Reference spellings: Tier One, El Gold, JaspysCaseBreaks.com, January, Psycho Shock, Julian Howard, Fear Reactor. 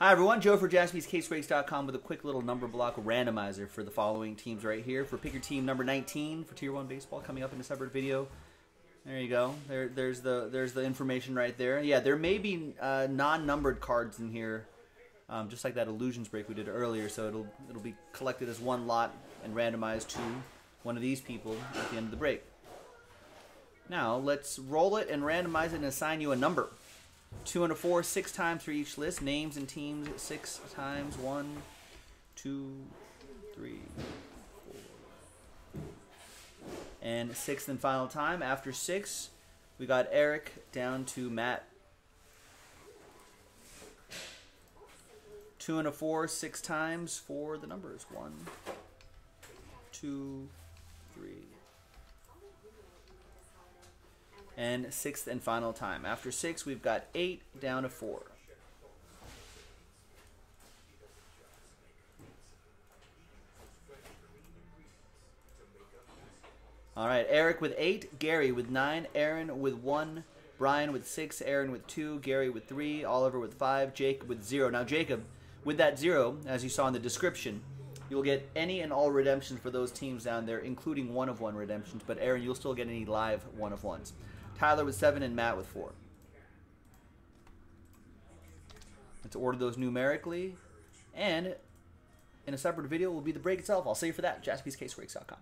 Hi everyone, Joe for JaspysCaseBreaks.com with a quick little number block randomizer for the following teams right here. For pick your team number 19 for Tier 1 baseball coming up in a separate video. There you go. There's the information right there. Yeah, there may be non-numbered cards in here, just like that illusions break we did earlier. So it'll be collected as one lot and randomized to one of these people at the end of the break. Now let's roll it and randomize it and assign you a number. 2 and a 4, 6 times for each list. Names and teams 6 times. 1, 2, 3, 4. And 6th and final time. After 6, we got Eric down to Matt. 2 and a 4, 6 times for the numbers. 1, 2, 3. And 6th and final time. After 6, we've got 8 down to 4. 4. All right, Eric with 8, Gary with 9, Aaron with 1, Brian with 6, Aaron with 2, Gary with 3, Oliver with 5, Jake with 0. Now Jacob, with that 0, as you saw in the description, you'll get any and all redemptions for those teams down there, including 1-of-1 redemptions. But Aaron, you'll still get any live 1-of-1s. Tyler with 7 and Matt with 4. Let's order those numerically. And in a separate video will be the break itself. I'll save you for that. JaspysCaseBreaks.com.